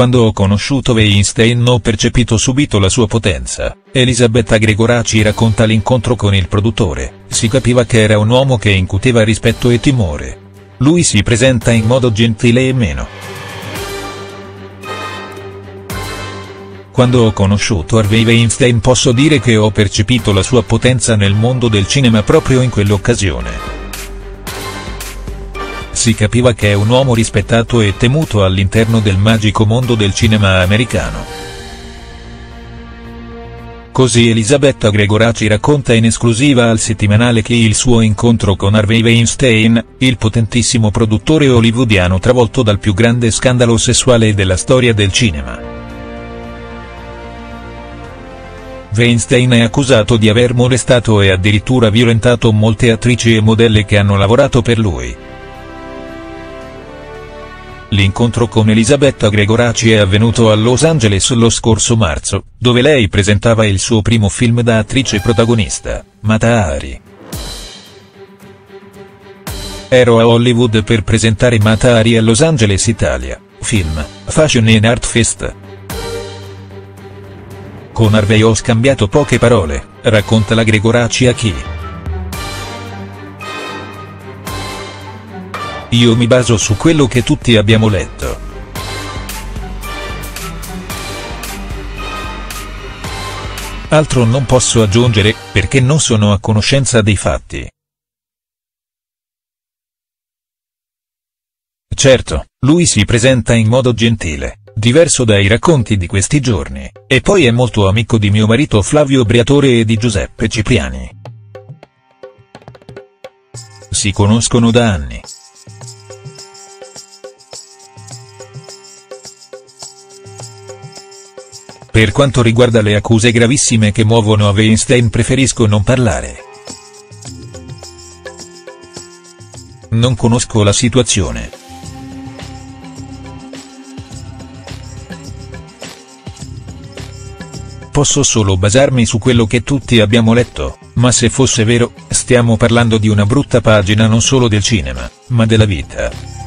Quando ho conosciuto Weinstein ho percepito subito la sua potenza, Elisabetta Gregoraci racconta l'incontro con il produttore, si capiva che era un uomo che incuteva rispetto e timore. Lui si presenta in modo gentile e meno. Quando ho conosciuto Harvey Weinstein posso dire che ho percepito la sua potenza nel mondo del cinema proprio in quell'occasione. Si capiva che è un uomo rispettato e temuto all'interno del magico mondo del cinema americano. Così Elisabetta Gregoraci racconta in esclusiva al settimanale Chi il suo incontro con Harvey Weinstein, il potentissimo produttore hollywoodiano travolto dal più grande scandalo sessuale della storia del cinema. Weinstein è accusato di aver molestato e addirittura violentato molte attrici e modelle che hanno lavorato per lui. L'incontro con Elisabetta Gregoraci è avvenuto a Los Angeles lo scorso marzo, dove lei presentava il suo primo film da attrice protagonista, Mata Hari. Ero a Hollywood per presentare Mata Hari a Los Angeles Italia, film, Fashion and Art Fest. Con Harvey ho scambiato poche parole, racconta la Gregoraci a Chi. Io mi baso su quello che tutti abbiamo letto. Altro non posso aggiungere, perché non sono a conoscenza dei fatti. Certo, lui si presenta in modo gentile, diverso dai racconti di questi giorni, e poi è molto amico di mio marito Flavio Briatore e di Giuseppe Cipriani. Si conoscono da anni. Per quanto riguarda le accuse gravissime che muovono a Weinstein preferisco non parlare. Non conosco la situazione. Posso solo basarmi su quello che tutti abbiamo letto, ma se fosse vero, stiamo parlando di una brutta pagina non solo del cinema, ma della vita.